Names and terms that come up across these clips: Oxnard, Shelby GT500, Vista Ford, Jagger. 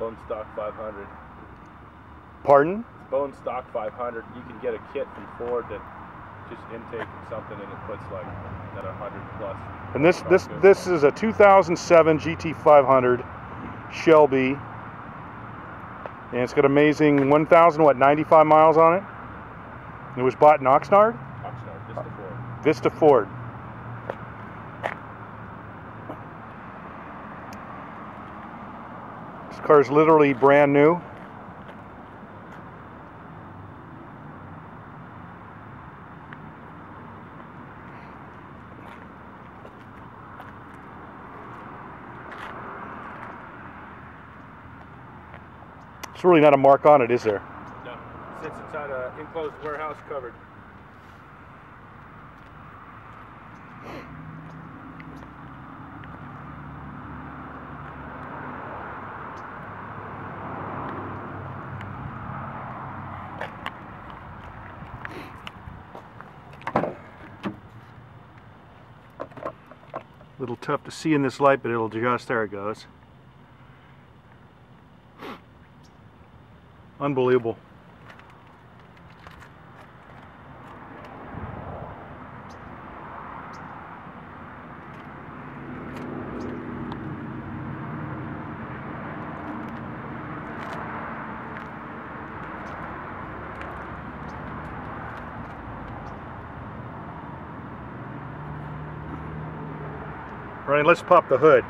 Bone stock 500. Pardon? Bone stock 500. You can get a kit from Ford that just intake and something, and it puts like that 100 plus. And this is a 2007 GT500 Shelby, and it's got amazing 1,095 miles on it. And it was bought in Oxnard. Oxnard, Vista Ford. Vista Ford. This car is literally brand new. It's really not a mark on it, is there? No. Since it's at an enclosed warehouse covered. A little tough to see in this light, but it'll adjust. There it goes. Unbelievable. All right, let's pop the hood.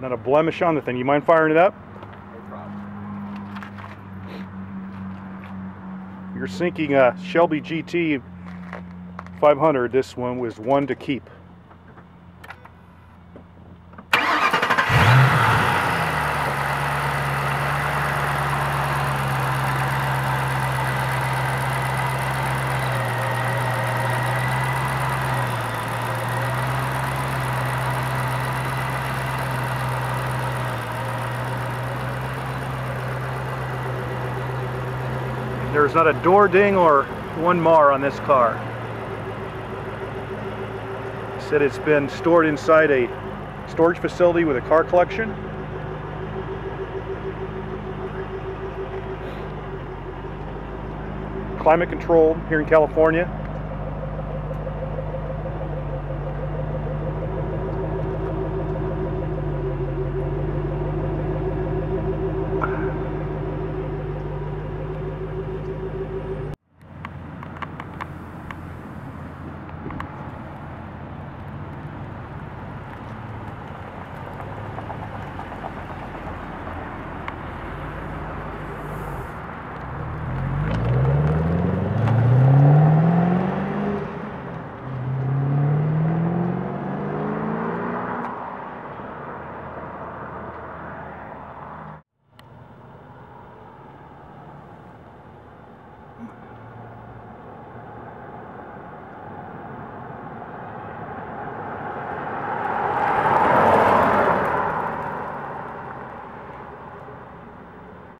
Not a blemish on the thing. You mind firing it up? No problem. You're sinking a Shelby GT 500. This one was one to keep. There's not a door ding or one mar on this car. It said it's been stored inside a storage facility with a car collection. Climate controlled here in California.